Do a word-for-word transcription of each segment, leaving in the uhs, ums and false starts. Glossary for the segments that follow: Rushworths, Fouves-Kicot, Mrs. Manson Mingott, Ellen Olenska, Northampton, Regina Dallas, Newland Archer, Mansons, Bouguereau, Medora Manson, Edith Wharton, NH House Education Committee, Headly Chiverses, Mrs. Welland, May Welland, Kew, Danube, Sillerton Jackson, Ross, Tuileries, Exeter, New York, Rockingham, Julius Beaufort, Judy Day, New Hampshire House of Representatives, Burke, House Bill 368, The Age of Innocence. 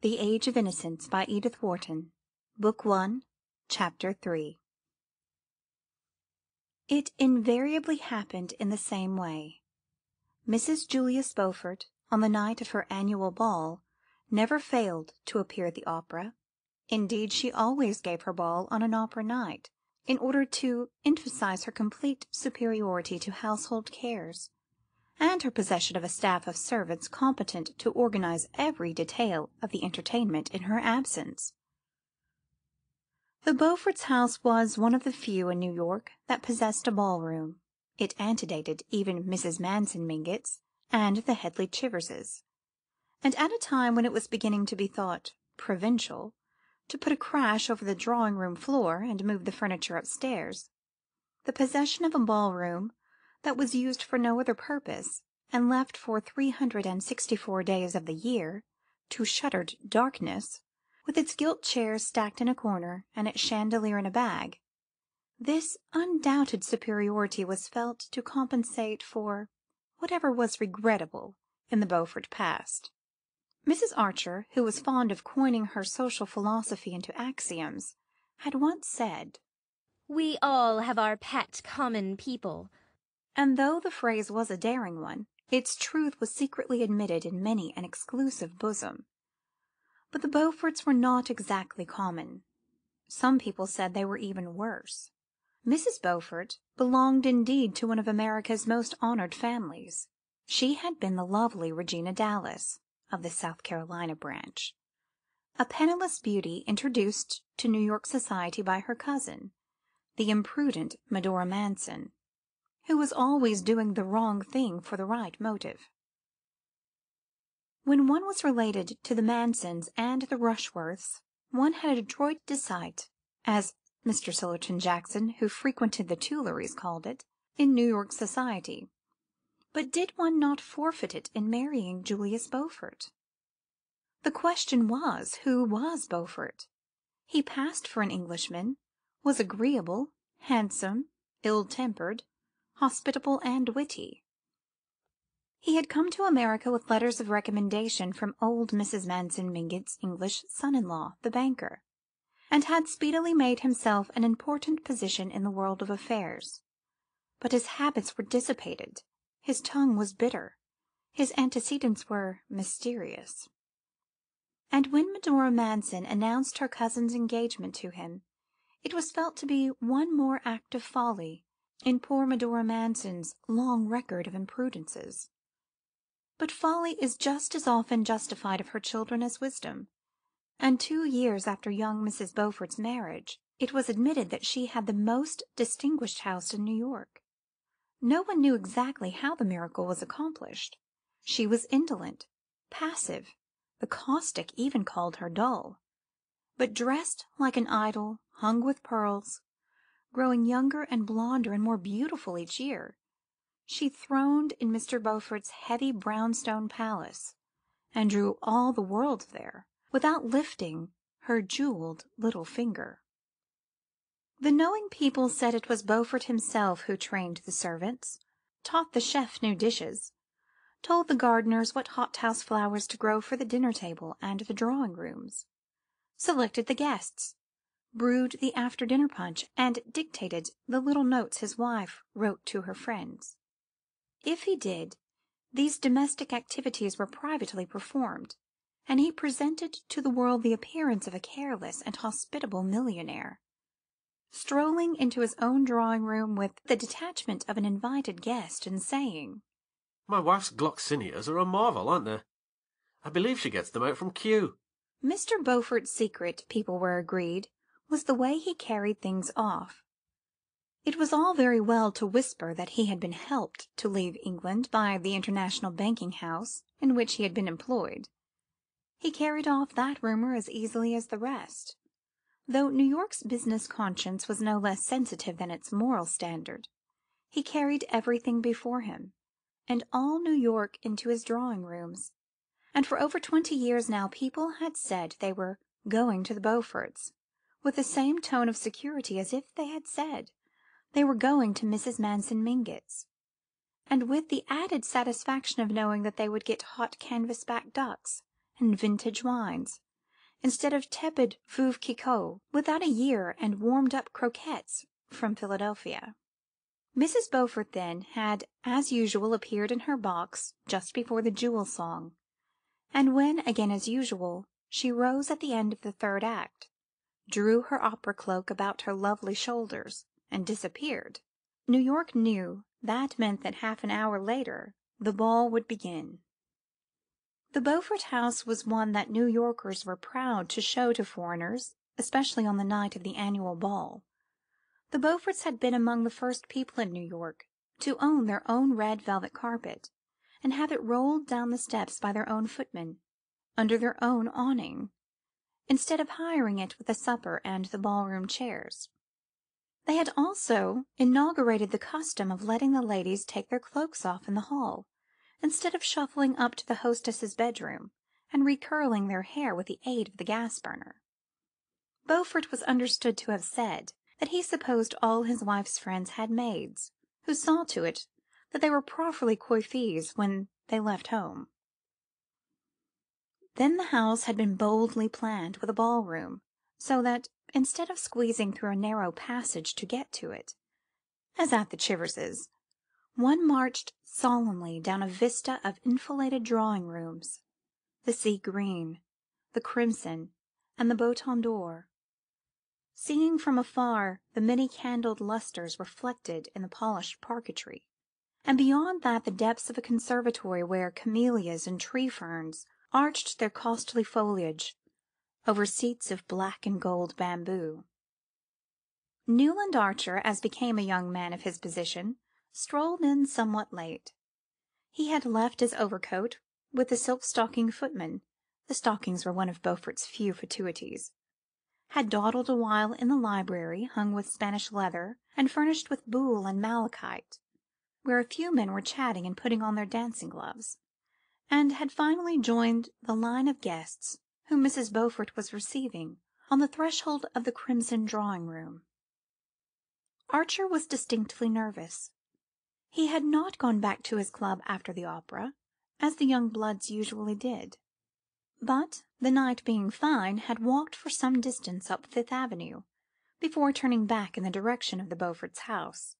The Age of Innocence by Edith Wharton, Book One, Chapter Three. It invariably happened in the same way. Missus Julius Beaufort, on the night of her annual ball, never failed to appear at the opera. Indeed, she always gave her ball on an opera night, in order to emphasize her complete superiority to household cares, and her possession of a staff of servants competent to organize every detail of the entertainment in her absence. The Beauforts' house was one of the few in New York that possessed a ballroom. It antedated even Missus Manson Mingott's and the Headly Chiverses, and at a time when it was beginning to be thought provincial to put a crash over the drawing-room floor and move the furniture upstairs, the possession of a ballroom that was used for no other purpose, and left for three hundred and sixty-four days of the year, to shuttered darkness, with its gilt chairs stacked in a corner, and its chandelier in a bag. This undoubted superiority was felt to compensate for whatever was regrettable in the Beaufort past. Missus Archer, who was fond of coining her social philosophy into axioms, had once said, "We all have our pet common people," and though the phrase was a daring one, its truth was secretly admitted in many an exclusive bosom. But the Beauforts were not exactly common. Some people said they were even worse. Missus Beaufort belonged indeed to one of America's most honored families. She had been the lovely Regina Dallas, of the South Carolina branch, a penniless beauty introduced to New York society by her cousin, the imprudent Medora Manson, who was always doing the wrong thing for the right motive. When one was related to the Mansons and the Rushworths, one had adroit desight, as Mister Sillerton Jackson, who frequented the Tuileries, called it, in New York society. But did one not forfeit it in marrying Julius Beaufort? The question was, who was Beaufort? He passed for an Englishman, was agreeable, handsome, ill-tempered, hospitable and witty. He had come to America with letters of recommendation from old Missus Manson Mingott's English son-in-law, the banker, and had speedily made himself an important position in the world of affairs. But his habits were dissipated, his tongue was bitter, his antecedents were mysterious. And when Medora Manson announced her cousin's engagement to him, it was felt to be one more act of folly in poor Medora Manson's long record of imprudences. But folly is just as often justified of her children as wisdom, and two years after young Missus Beaufort's marriage, it was admitted that she had the most distinguished house in New York. No one knew exactly how the miracle was accomplished. She was indolent, passive, the caustic even called her dull, but dressed like an idol, hung with pearls, growing younger and blonder and more beautiful each year. She throned in Mister Beaufort's heavy brownstone palace, and drew all the world there, without lifting her jewelled little finger. The knowing people said it was Beaufort himself who trained the servants, taught the chef new dishes, told the gardeners what hothouse flowers to grow for the dinner table and the drawing rooms, selected the guests, brewed the after-dinner punch, and dictated the little notes his wife wrote to her friends. If he did, these domestic activities were privately performed, and he presented to the world the appearance of a careless and hospitable millionaire, strolling into his own drawing-room with the detachment of an invited guest and saying, "My wife's gloxinias are a marvel, aren't they? I believe she gets them out from Kew." Mister Beaufort's secret, people were agreed, was the way he carried things off. It was all very well to whisper that he had been helped to leave England by the international banking house in which he had been employed. He carried off that rumour as easily as the rest, though New York's business conscience was no less sensitive than its moral standard. He carried everything before him, and all New York into his drawing-rooms, and for over twenty years now people had said they were going to the Beauforts, with the same tone of security as if they had said they were going to Missus Manson Mingott's, and with the added satisfaction of knowing that they would get hot canvas-back ducks and vintage wines instead of tepid Fouves-Kicot, without a year and warmed-up croquettes from Philadelphia. Missus Beaufort, then, had, as usual, appeared in her box just before the jewel song, and when, again as usual, she rose at the end of the third act, drew her opera cloak about her lovely shoulders, and disappeared, New York knew that meant that half an hour later the ball would begin. The Beaufort house was one that New Yorkers were proud to show to foreigners, especially on the night of the annual ball. The Beauforts had been among the first people in New York to own their own red velvet carpet, and have it rolled down the steps by their own footmen, under their own awning, instead of hiring it with a supper and the ballroom chairs. They had also inaugurated the custom of letting the ladies take their cloaks off in the hall, instead of shuffling up to the hostess's bedroom and recurling their hair with the aid of the gas-burner. Beaufort was understood to have said that he supposed all his wife's friends had maids, who saw to it that they were properly coiffees when they left home. Then the house had been boldly planned with a ballroom, so that, instead of squeezing through a narrow passage to get to it, as at the Chiverses, one marched solemnly down a vista of enfiladed drawing-rooms, the sea green, the crimson, and the Boton d'Or, seeing from afar the many-candled lustres reflected in the polished parquetry, and beyond that the depths of a conservatory where camellias and tree-ferns arched their costly foliage over seats of black and gold bamboo. Newland Archer, as became a young man of his position, strolled in somewhat late. He had left his overcoat with the silk-stocking footman (the stockings were one of Beaufort's few fatuities), had dawdled a while in the library, hung with Spanish leather and furnished with buhl and malachite, where a few men were chatting and putting on their dancing gloves, and had finally joined the line of guests whom Missus Beaufort was receiving on the threshold of the crimson drawing-room. Archer was distinctly nervous. He had not gone back to his club after the opera, as the young bloods usually did, but, the night being fine, had walked for some distance up Fifth Avenue, before turning back in the direction of the Beaufort's house.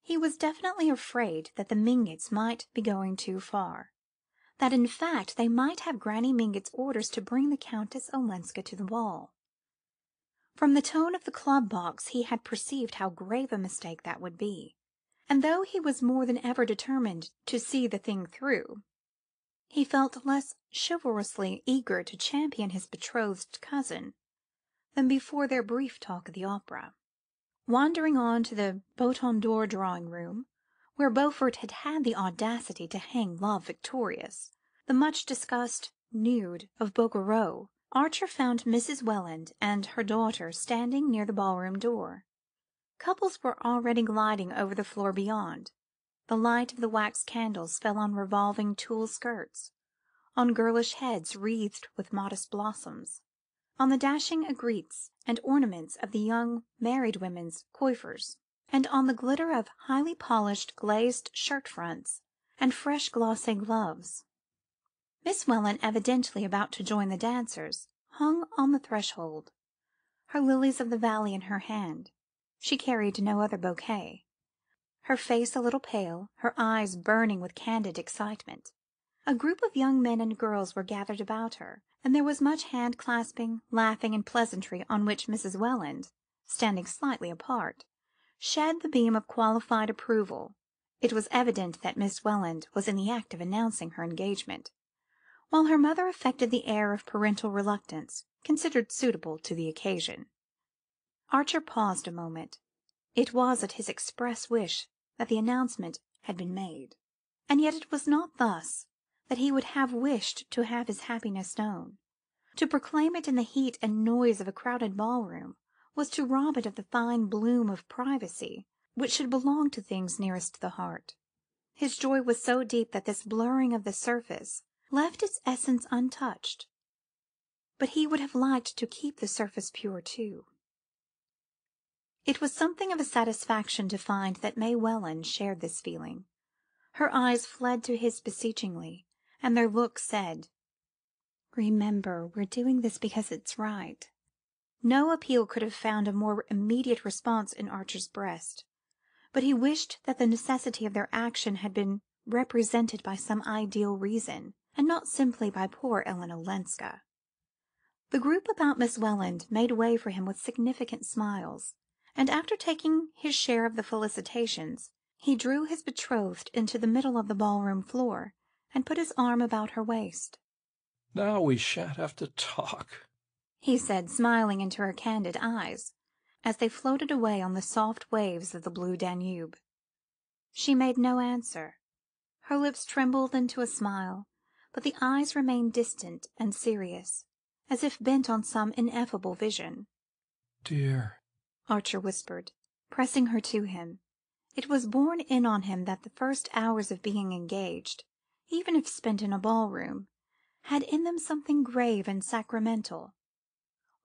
He was definitely afraid that the Mingotts might be going too far, that in fact they might have Granny Mingott's orders to bring the Countess Olenska to the ball. From the tone of the club box he had perceived how grave a mistake that would be, and though he was more than ever determined to see the thing through, he felt less chivalrously eager to champion his betrothed cousin than before their brief talk at the opera. Wandering on to the Boton d'Or drawing-room, where Beaufort had had the audacity to hang Love Victorious, the much-discussed nude of Bouguereau, Archer found Missus Welland and her daughter standing near the ballroom door. Couples were already gliding over the floor beyond. The light of the wax candles fell on revolving tulle skirts, on girlish heads wreathed with modest blossoms, on the dashing aigrettes and ornaments of the young married women's coiffures, and on the glitter of highly polished glazed shirt-fronts and fresh glossy gloves. Miss Welland, evidently about to join the dancers, hung on the threshold, her lilies of the valley in her hand. She carried no other bouquet, her face a little pale, her eyes burning with candid excitement. A group of young men and girls were gathered about her, and there was much hand-clasping, laughing, and pleasantry on which Missus Welland, standing slightly apart, shed the beam of qualified approval. It was evident that Miss Welland was in the act of announcing her engagement, while her mother affected the air of parental reluctance, considered suitable to the occasion. Archer paused a moment. It was at his express wish that the announcement had been made, and yet it was not thus that he would have wished to have his happiness known. To proclaim it in the heat and noise of a crowded ballroom was to rob it of the fine bloom of privacy which should belong to things nearest the heart. His joy was so deep that this blurring of the surface left its essence untouched, but he would have liked to keep the surface pure too. It was something of a satisfaction to find that May Welland shared this feeling. Her eyes fled to his beseechingly, and their look said, Remember, we're doing this because it's right." No appeal could have found a more immediate response in Archer's breast, but he wished that the necessity of their action had been represented by some ideal reason, and not simply by poor Ellen Olenska. The group about Miss Welland made way for him with significant smiles, and after taking his share of the felicitations, he drew his betrothed into the middle of the ballroom floor, and put his arm about her waist. "Now we shan't have to talk," he said, smiling into her candid eyes, as they floated away on the soft waves of the blue Danube. She made no answer. Her lips trembled into a smile, but the eyes remained distant and serious, as if bent on some ineffable vision. "Dear," Archer whispered, pressing her to him. It was borne in on him that the first hours of being engaged, even if spent in a ballroom, had in them something grave and sacramental.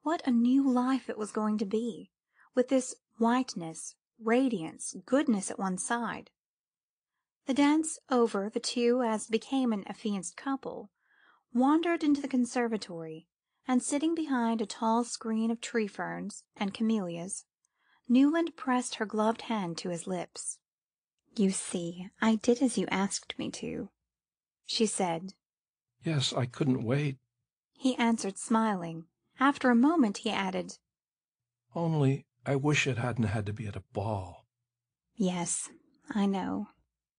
What a new life it was going to be, with this whiteness, radiance, goodness at one side. The dance over, the two, as became an affianced couple, wandered into the conservatory, and sitting behind a tall screen of tree-ferns and camellias, Newland pressed her gloved hand to his lips. "You see, I did as you asked me to," she said. "Yes, I couldn't wait," he answered, smiling. After a moment he added, "Only I wish it hadn't had to be at a ball." "Yes, I know."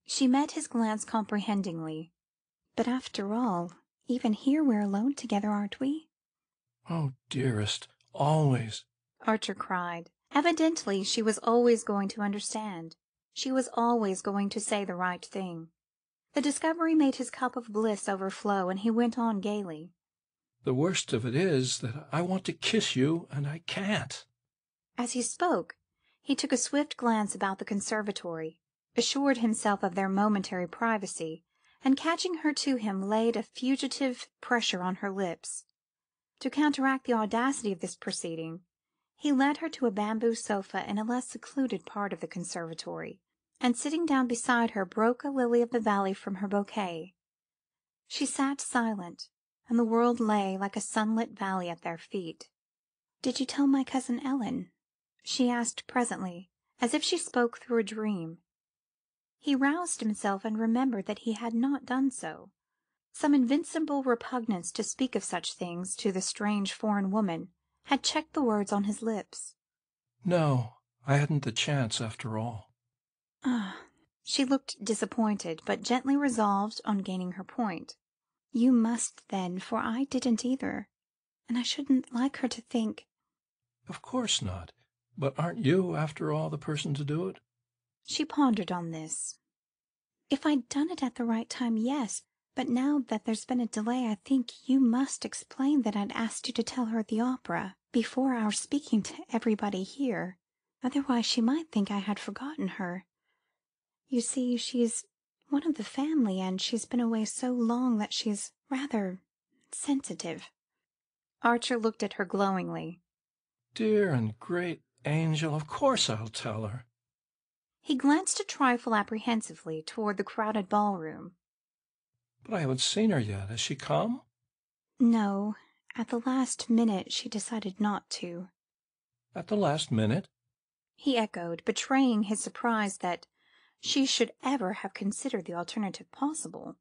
She met his glance comprehendingly. "But after all, even here we're alone together, aren't we?" "Oh, dearest, always," Archer cried. Evidently she was always going to understand. She was always going to say the right thing. The discovery made his cup of bliss overflow, and he went on gaily. "The worst of it is that I want to kiss you, and I can't." As he spoke, he took a swift glance about the conservatory, assured himself of their momentary privacy, and catching her to him laid a fugitive pressure on her lips. To counteract the audacity of this proceeding, he led her to a bamboo sofa in a less secluded part of the conservatory, and sitting down beside her broke a lily of the valley from her bouquet. She sat silent, and the world lay like a sunlit valley at their feet. "Did you tell my cousin Ellen?" she asked presently, as if she spoke through a dream. He roused himself and remembered that he had not done so. Some invincible repugnance to speak of such things to the strange foreign woman had checked the words on his lips. "No, I hadn't the chance after all." Ah, she looked disappointed, but gently resolved on gaining her point. "You must, then, for I didn't either, and I shouldn't like her to think—" "Of course not, but aren't you, after all, the person to do it?" She pondered on this. "If I'd done it at the right time, yes, but now that there's been a delay, I think you must explain that I'd asked you to tell her at the opera, before our speaking to everybody here, otherwise she might think I had forgotten her. You see, she's one of the family, and she's been away so long that she's rather sensitive." Archer looked at her glowingly. "Dear and great angel, of course I'll tell her." He glanced a trifle apprehensively toward the crowded ballroom. "But I haven't seen her yet. Has she come?" "No. At the last minute she decided not to." "At the last minute?" he echoed, betraying his surprise that she should ever have considered the alternative possible.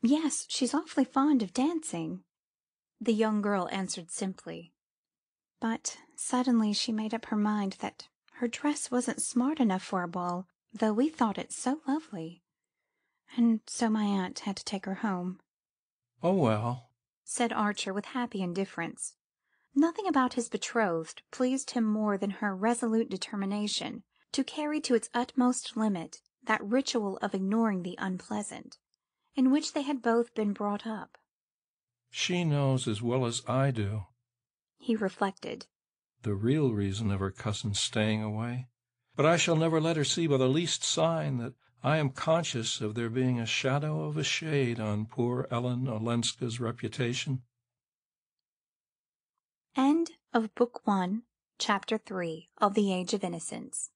"Yes, she's awfully fond of dancing," the young girl answered simply. "But suddenly she made up her mind that her dress wasn't smart enough for a ball, though we thought it so lovely. And so my aunt had to take her home." "Oh, well," said Archer with happy indifference. Nothing about his betrothed pleased him more than her resolute determination to carry to its utmost limit that ritual of ignoring the unpleasant, in which they had both been brought up. "She knows as well as I do," he reflected, "the real reason of her cousin's staying away, but I shall never let her see by the least sign that I am conscious of there being a shadow of a shade on poor Ellen Olenska's reputation." End of Book One, Chapter Three of The Age of Innocence.